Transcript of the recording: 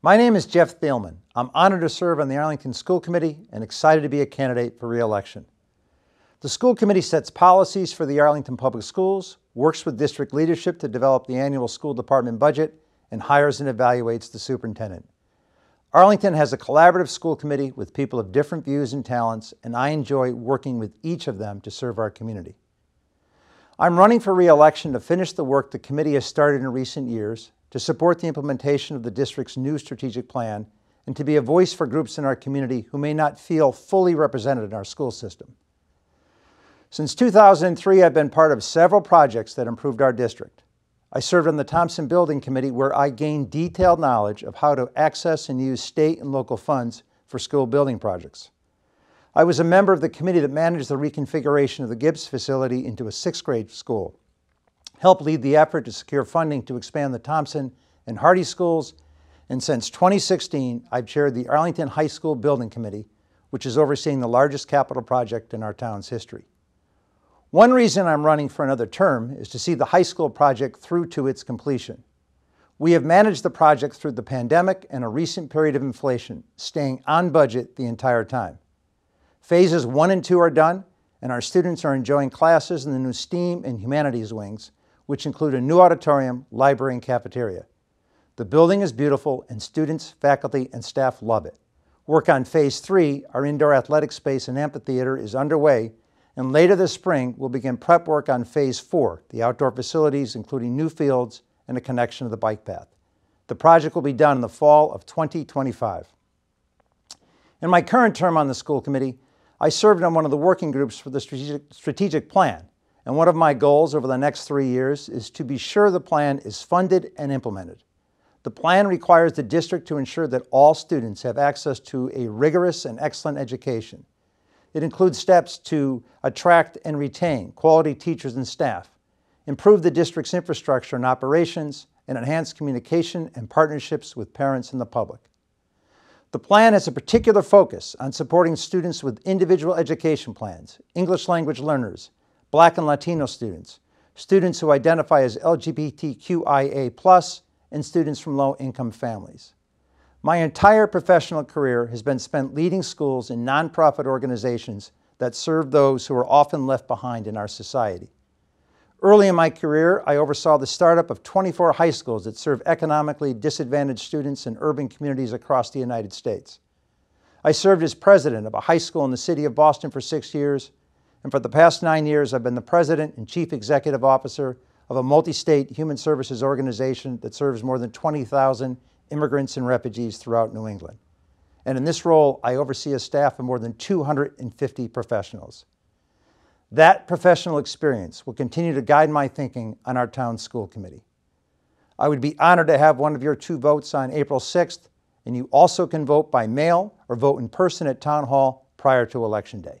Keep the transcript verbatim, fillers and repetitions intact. My name is Jeff Thielman. I'm honored to serve on the Arlington School Committee and excited to be a candidate for re-election. The school committee sets policies for the Arlington Public Schools, works with district leadership to develop the annual school department budget, and hires and evaluates the superintendent. Arlington has a collaborative school committee with people of different views and talents, and I enjoy working with each of them to serve our community. I'm running for re-election to finish the work the committee has started in recent years, to support the implementation of the district's new strategic plan, and to be a voice for groups in our community who may not feel fully represented in our school system. Since two thousand three, I've been part of several projects that improved our district. I served on the Thompson Building Committee, where I gained detailed knowledge of how to access and use state and local funds for school building projects. I was a member of the committee that managed the reconfiguration of the Gibbs facility into a sixth grade school, helped lead the effort to secure funding to expand the Thompson and Hardy schools, and since twenty sixteen, I've chaired the Arlington High School Building Committee, which is overseeing the largest capital project in our town's history. One reason I'm running for another term is to see the high school project through to its completion. We have managed the project through the pandemic and a recent period of inflation, staying on budget the entire time. Phases one and two are done, and our students are enjoying classes in the new STEAM and humanities wings, which include a new auditorium, library, and cafeteria. The building is beautiful, and students, faculty, and staff love it. Work on phase three, our indoor athletic space and amphitheater, is underway, and later this spring, we'll begin prep work on phase four, the outdoor facilities, including new fields and a connection to the bike path. The project will be done in the fall of twenty twenty-five. In my current term on the school committee, I served on one of the working groups for the strategic, strategic plan. And one of my goals over the next three years is to be sure the plan is funded and implemented. The plan requires the district to ensure that all students have access to a rigorous and excellent education. It includes steps to attract and retain quality teachers and staff, improve the district's infrastructure and operations, and enhance communication and partnerships with parents and the public. The plan has a particular focus on supporting students with individual education plans, English language learners, Black and Latino students, students who identify as L G B T Q I A plus, and students from low-income families. My entire professional career has been spent leading schools and nonprofit organizations that serve those who are often left behind in our society. Early in my career, I oversaw the startup of twenty-four high schools that serve economically disadvantaged students in urban communities across the United States. I served as president of a high school in the city of Boston for six years, and for the past nine years, I've been the president and chief executive officer of a multi-state human services organization that serves more than twenty thousand immigrants and refugees throughout New England. And in this role, I oversee a staff of more than two hundred fifty professionals. That professional experience will continue to guide my thinking on our town school committee. I would be honored to have one of your two votes on April sixth, and you also can vote by mail or vote in person at Town Hall prior to Election Day.